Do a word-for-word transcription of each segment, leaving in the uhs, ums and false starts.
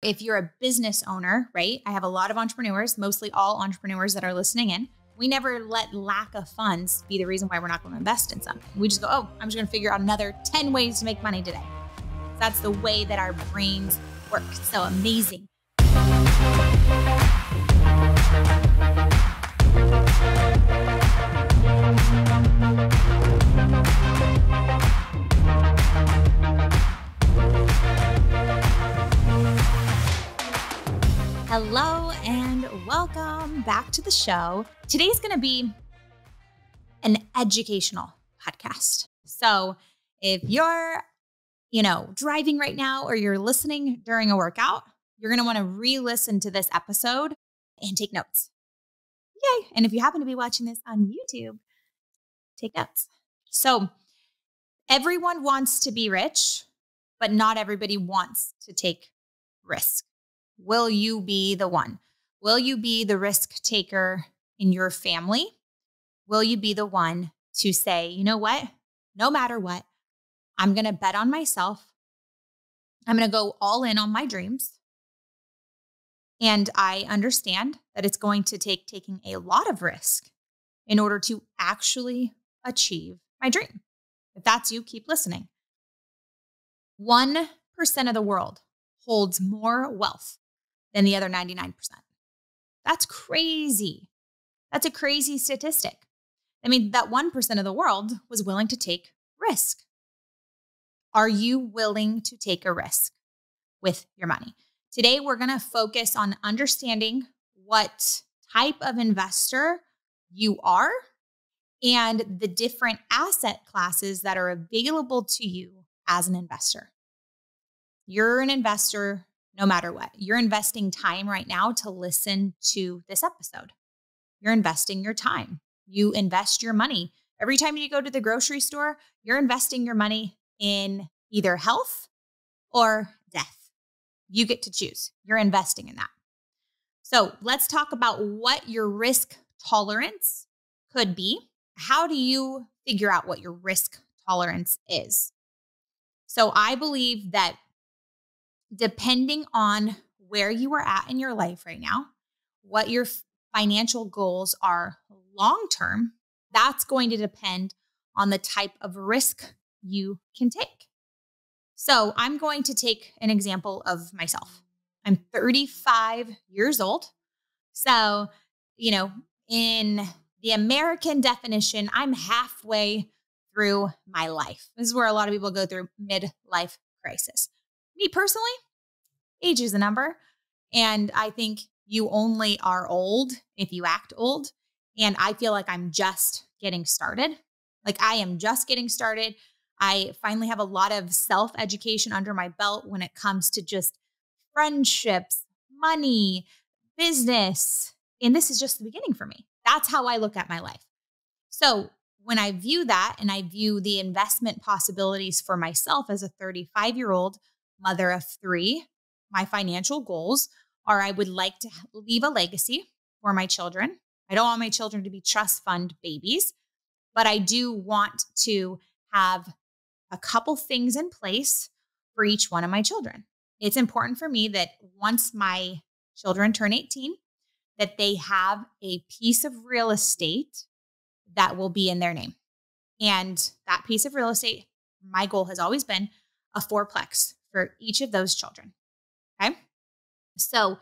If you're a business owner, right? I have a lot of entrepreneurs, mostly all entrepreneurs that are listening in. We never let lack of funds be the reason why we're not going to invest in something. We just go, oh, I'm just going to figure out another ten ways to make money today. That's the way that our brains work. It's so amazing. Hello and welcome back to the show. Today's going to be an educational podcast. So if you're, you know, driving right now or you're listening during a workout, you're going to want to re-listen to this episode and take notes. Yay. And if you happen to be watching this on YouTube, take notes. So everyone wants to be rich, but not everybody wants to take risk. Will you be the one? Will you be the risk taker in your family? Will you be the one to say, you know what? No matter what, I'm going to bet on myself. I'm going to go all in on my dreams. And I understand that it's going to take taking a lot of risk in order to actually achieve my dream. If that's you, keep listening. one percent of the world holds more wealth than the other ninety-nine percent. That's crazy. That's a crazy statistic. I mean, that one percent of the world was willing to take risk. Are you willing to take a risk with your money? Today, we're going to focus on understanding what type of investor you are and the different asset classes that are available to you as an investor. You're an investor no matter what. You're investing time right now to listen to this episode. You're investing your time. You invest your money. Every time you go to the grocery store, you're investing your money in either health or death. You get to choose. You're investing in that. So let's talk about what your risk tolerance could be. How do you figure out what your risk tolerance is? So I believe that depending on where you are at in your life right now, what your financial goals are long-term, that's going to depend on the type of risk you can take. So I'm going to take an example of myself. I'm thirty-five years old. So, you know, in the American definition, I'm halfway through my life. This is where a lot of people go through midlife crisis. Me personally, age is a number. And I think you only are old if you act old. And I feel like I'm just getting started. Like I am just getting started. I finally have a lot of self-education under my belt when it comes to just friendships, money, business. And this is just the beginning for me. That's how I look at my life. So when I view that and I view the investment possibilities for myself as a thirty-five-year-old mother of three, my financial goals are I would like to leave a legacy for my children. I don't want my children to be trust fund babies, but I do want to have a couple things in place for each one of my children. It's important for me that once my children turn eighteen, that they have a piece of real estate that will be in their name. And that piece of real estate, my goal has always been a fourplex for each of those children. Okay. So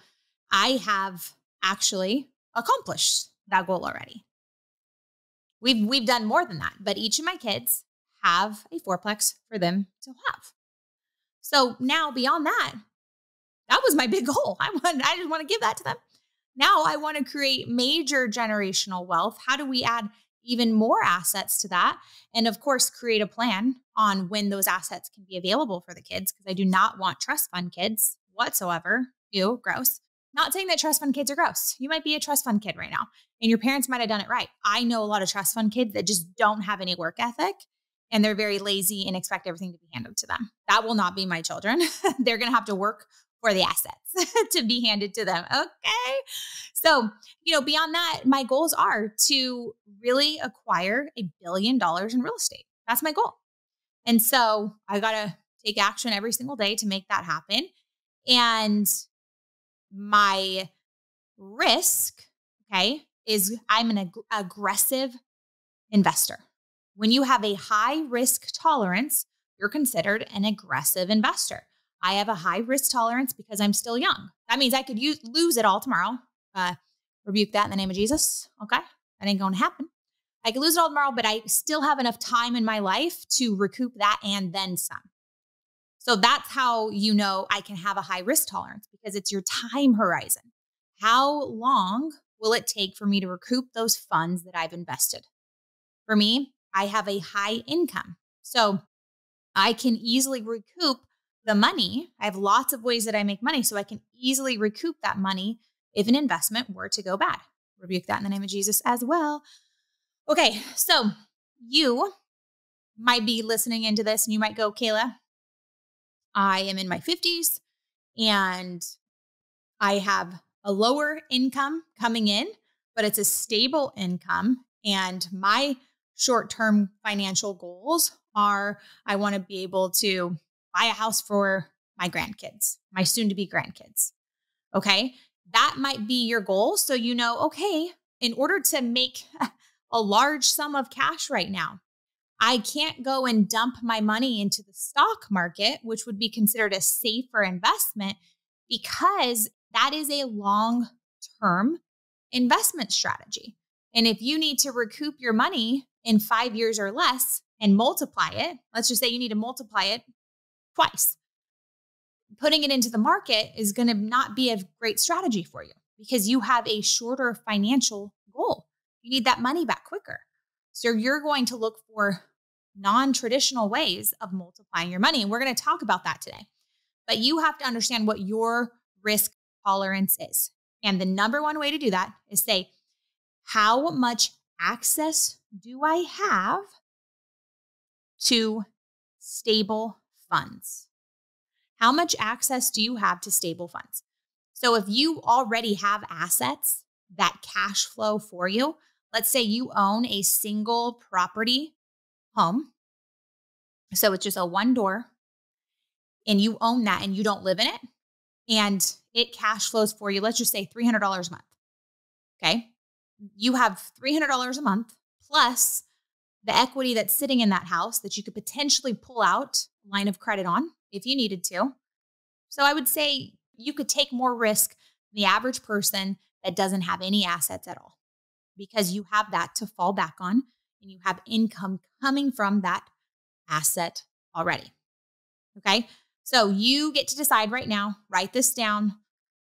I have actually accomplished that goal already. We've, we've done more than that, but each of my kids have a fourplex for them to have. So now beyond that, that was my big goal. I want, I just want to give that to them. Now I want to create major generational wealth. How do we add even more assets to that? And of course, create a plan on when those assets can be available for the kids, because I do not want trust fund kids whatsoever. Ew, gross. Not saying that trust fund kids are gross. You might be a trust fund kid right now and your parents might have done it right. I know a lot of trust fund kids that just don't have any work ethic and they're very lazy and expect everything to be handed to them. That will not be my children. They're going to have to work for the assets to be handed to them. Okay. So, you know, beyond that, my goals are to really acquire a billion dollars in real estate. That's my goal. And so I got to take action every single day to make that happen. And my risk, okay, is I'm an ag aggressive investor. When you have a high risk tolerance, you're considered an aggressive investor. I have a high risk tolerance because I'm still young. That means I could use, lose it all tomorrow. Uh, rebuke that in the name of Jesus. Okay. That ain't going to happen. I could lose it all tomorrow, but I still have enough time in my life to recoup that and then some. So that's how you know I can have a high risk tolerance, because it's your time horizon. How long will it take for me to recoup those funds that I've invested? For me, I have a high income, so I can easily recoup the money. I have lots of ways that I make money, so I can easily recoup that money if an investment were to go bad. Rebuke that in the name of Jesus as well. Okay, so you might be listening into this and you might go, Cayla, I am in my fifties and I have a lower income coming in, but it's a stable income. And my short-term financial goals are I want to be able to buy a house for my grandkids, my soon-to-be grandkids. Okay, that might be your goal. So you know, okay, in order to make a large sum of cash right now, I can't go and dump my money into the stock market, which would be considered a safer investment, because that is a long-term investment strategy. And if you need to recoup your money in five years or less and multiply it, let's just say you need to multiply it twice, putting it into the market is going to not be a great strategy for you because you have a shorter financial goal. You need that money back quicker. So you're going to look for non-traditional ways of multiplying your money. And we're going to talk about that today. But you have to understand what your risk tolerance is. And the number one way to do that is say, how much access do I have to stable funds? How much access do you have to stable funds? So if you already have assets that cash flow for you, let's say you own a single property home. So it's just a one door and you own that and you don't live in it and it cash flows for you. Let's just say three hundred dollars a month. Okay. You have three hundred dollars a month plus the equity that's sitting in that house that you could potentially pull out a line of credit on if you needed to. So I would say you could take more risk than the average person that doesn't have any assets at all, because you have that to fall back on and you have income coming from that asset already. Okay. So you get to decide right now, write this down,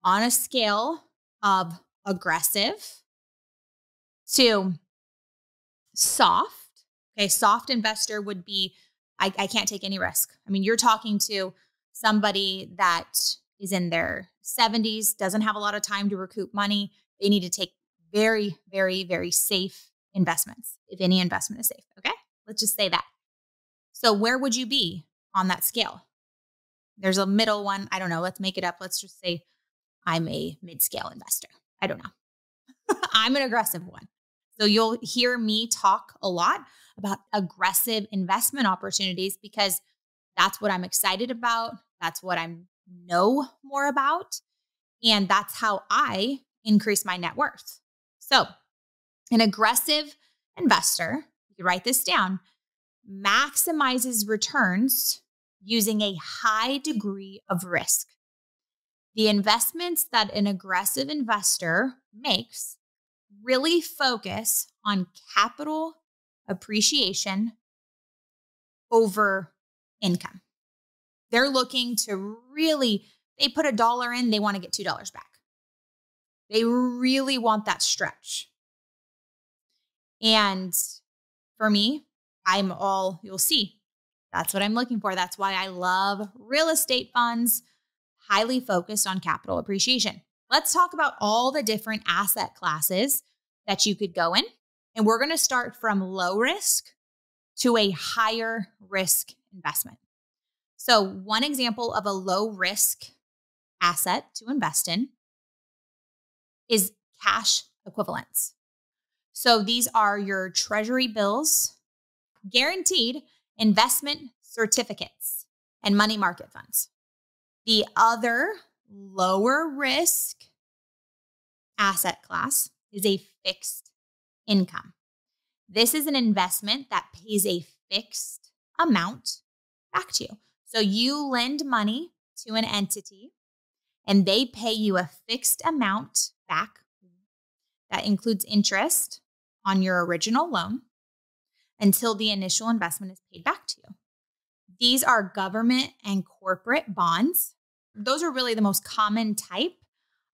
on a scale of aggressive to soft. Okay, soft investor would be, I, I can't take any risk. I mean, you're talking to somebody that is in their seventies, doesn't have a lot of time to recoup money. They need to take very, very, very safe investments, if any investment is safe. Okay, let's just say that. So where would you be on that scale? There's a middle one. I don't know. Let's make it up. Let's just say I'm a mid-scale investor. I don't know. I'm an aggressive one. So you'll hear me talk a lot about aggressive investment opportunities because that's what I'm excited about. That's what I know more about. And that's how I increase my net worth. So an aggressive investor, you can write this down, maximizes returns using a high degree of risk. The investments that an aggressive investor makes really focus on capital appreciation over income. They're looking to really, they put a dollar in, they want to get two dollars back. They really want that stretch. And for me, I'm all, you'll see, that's what I'm looking for. That's why I love real estate funds, highly focused on capital appreciation. Let's talk about all the different asset classes that you could go in. And we're going to start from low risk to a higher risk investment. So one example of a low risk asset to invest in is cash equivalents. So these are your treasury bills, guaranteed investment certificates, and money market funds. the other lower risk asset class is a fixed income. This is an investment that pays a fixed amount back to you. So you lend money to an entity and they pay you a fixed amount back. That includes interest on your original loan until the initial investment is paid back to you. These are government and corporate bonds. Those are really the most common type.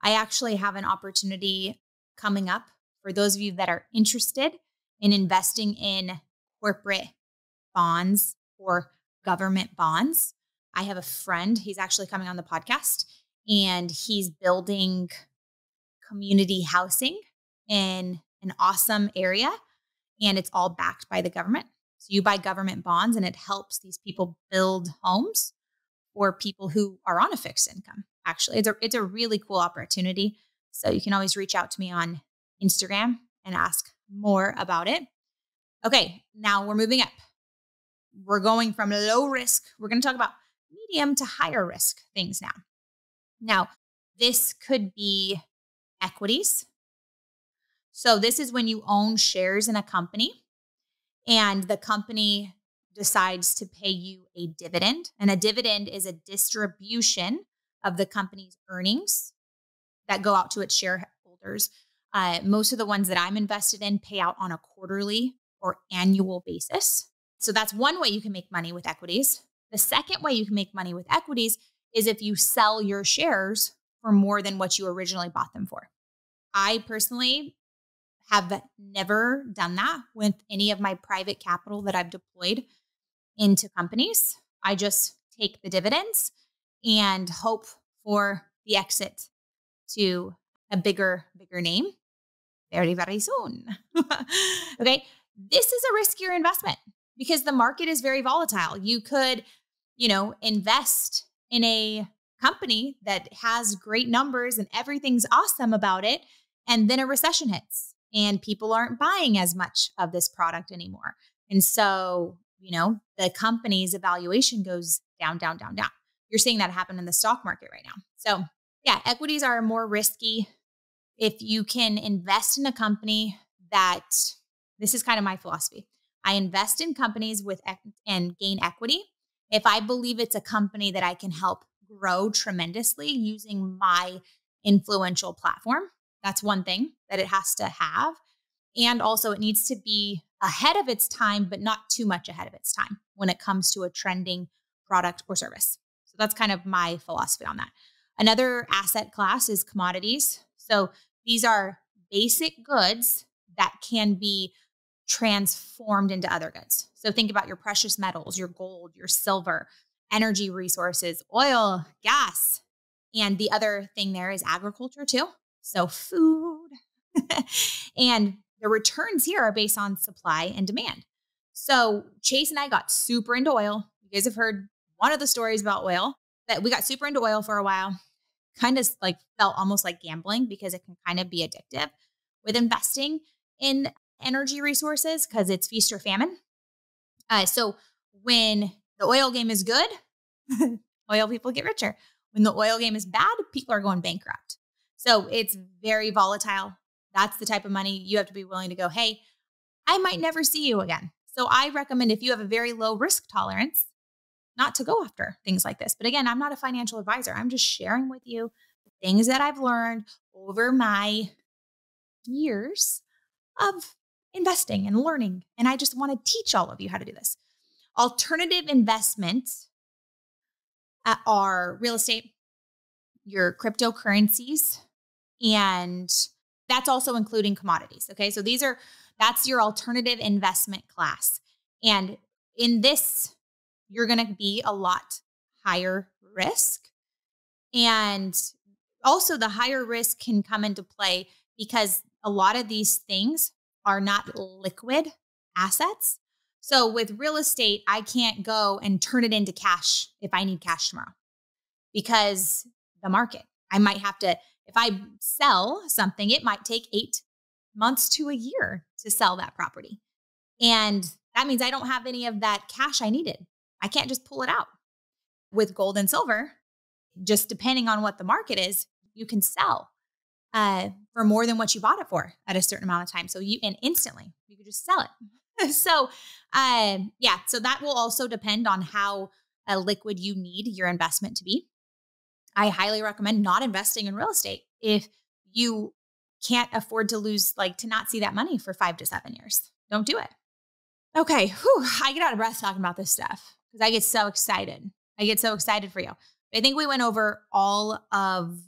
I actually have an opportunity coming up for those of you that are interested in investing in corporate bonds or government bonds. I have a friend, he's actually coming on the podcast, and he's building community housing in an awesome area, and it's all backed by the government. So you buy government bonds and it helps these people build homes for people who are on a fixed income. Actually, it's a, it's a really cool opportunity. So you can always reach out to me on Instagram and ask more about it. Okay, now we're moving up. We're going from low risk. We're going to talk about medium to higher risk things now. Now, this could be equities. So this is when you own shares in a company and the company decides to pay you a dividend. And a dividend is a distribution of the company's earnings that go out to its shareholders. Uh, most of the ones that I'm invested in pay out on a quarterly or annual basis. So that's one way you can make money with equities. The second way you can make money with equities is if you sell your shares for more than what you originally bought them for. I personally have never done that with any of my private capital that I've deployed into companies. I just take the dividends and hope for the exit to a bigger, bigger name very, very soon. Okay. This is a riskier investment because the market is very volatile. You could, you know, invest in a company that has great numbers and everything's awesome about it. And then a recession hits and people aren't buying as much of this product anymore. And so, you know, the company's evaluation goes down, down, down, down. You're seeing that happen in the stock market right now. So yeah, equities are more risky. If you can invest in a company that, this is kind of my philosophy. I invest in companies with and gain equity. If I believe it's a company that I can help grow tremendously using my influential platform, that's one thing that it has to have. And also it needs to be ahead of its time, but not too much ahead of its time when it comes to a trending product or service. So that's kind of my philosophy on that. Another asset class is commodities. So these are basic goods that can be transformed into other goods. So think about your precious metals, your gold, your silver, energy resources, oil, gas. And the other thing there is agriculture too. So food. And the returns here are based on supply and demand. So Chase and I got super into oil. You guys have heard one of the stories about oil, but we got super into oil for a while. Kind of like felt almost like gambling because it can kind of be addictive with investing in energy resources because it's feast or famine. Uh, so when the oil game is good, oil people get richer. When the oil game is bad, people are going bankrupt. So it's very volatile. That's the type of money you have to be willing to go, hey, I might never see you again. So I recommend if you have a very low risk tolerance, not to go after things like this. But again, I'm not a financial advisor. I'm just sharing with you the things that I've learned over my years of investing and learning. And I just want to teach all of you how to do this. Alternative investments are real estate, your cryptocurrencies, and that's also including commodities. Okay. So these are, that's your alternative investment class. And in this, you're going to be a lot higher risk. And also the higher risk can come into play because a lot of these things are not liquid assets. So with real estate, I can't go and turn it into cash if I need cash tomorrow because the market, I might have to, if I sell something, it might take eight months to a year to sell that property. And that means I don't have any of that cash I needed. I can't just pull it out. With gold and silver, just depending on what the market is, you can sell uh, for more than what you bought it for at a certain amount of time. So you, and instantly you could just sell it. so uh, yeah, so that will also depend on how uh, liquid you need your investment to be. I highly recommend not investing in real estate if you can't afford to lose, like to not see that money for five to seven years. Don't do it. Okay. Whew, I get out of breath talking about this stuff because I get so excited. I get so excited for you. I think we went over all of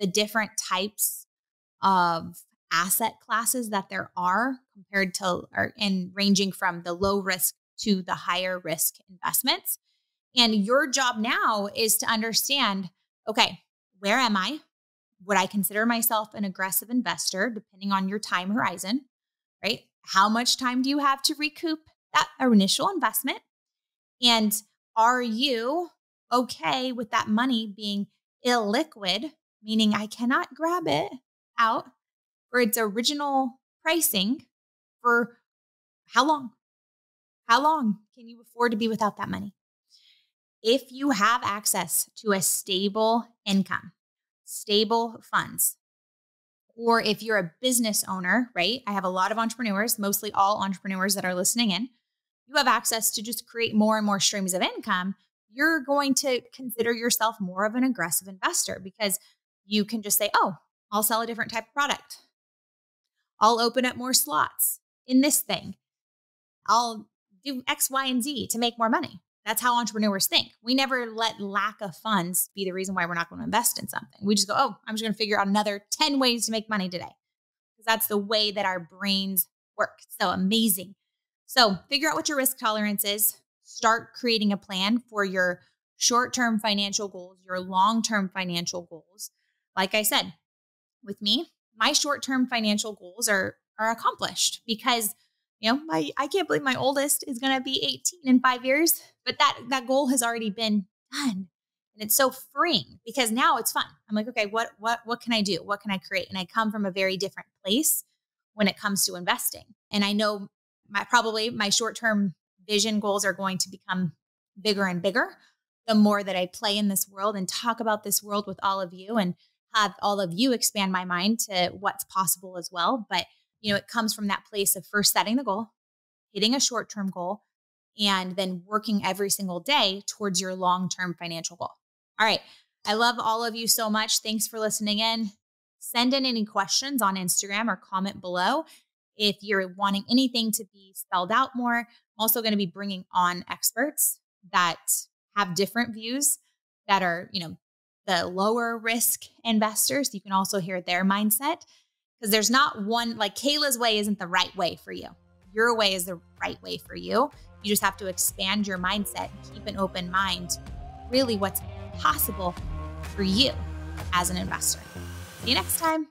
the different types of asset classes that there are compared to, or, and ranging from the low risk to the higher risk investments. And your job now is to understand, okay, where am I? Would I consider myself an aggressive investor depending on your time horizon, right? How much time do you have to recoup that initial investment? And are you okay with that money being illiquid, meaning I cannot grab it out for its original pricing for how long? How long can you afford to be without that money? If you have access to a stable income, stable funds, or if you're a business owner, right? I have a lot of entrepreneurs, mostly all entrepreneurs that are listening in. You have access to just create more and more streams of income. You're going to consider yourself more of an aggressive investor because you can just say, oh, I'll sell a different type of product. I'll open up more slots in this thing. I'll do X, Y, and Z to make more money. That's how entrepreneurs think. We never let lack of funds be the reason why we're not going to invest in something. We just go, oh, I'm just going to figure out another ten ways to make money today. Because that's the way that our brains work. So amazing. So figure out what your risk tolerance is. Start creating a plan for your short-term financial goals, your long-term financial goals. Like I said, with me, my short-term financial goals are, are accomplished because you know, my, I can't believe my oldest is going to be eighteen in five years, but that, that goal has already been done. And it's so freeing because now it's fun. I'm like, okay, what, what, what can I do? What can I create? And I come from a very different place when it comes to investing. And I know my, probably my short-term vision goals are going to become bigger and bigger the more that I play in this world and talk about this world with all of you and have all of you expand my mind to what's possible as well. But you know, it comes from that place of first setting the goal, hitting a short-term goal, and then working every single day towards your long-term financial goal. All right. I love all of you so much. Thanks for listening in. Send in any questions on Instagram or comment below if you're wanting anything to be spelled out more. I'm also going to be bringing on experts that have different views that are, you know, the lower risk investors. You can also hear their mindset. Because there's not one, like Cayla's way isn't the right way for you. Your way is the right way for you. You just have to expand your mindset, and keep an open mind, really what's possible for you as an investor. See you next time.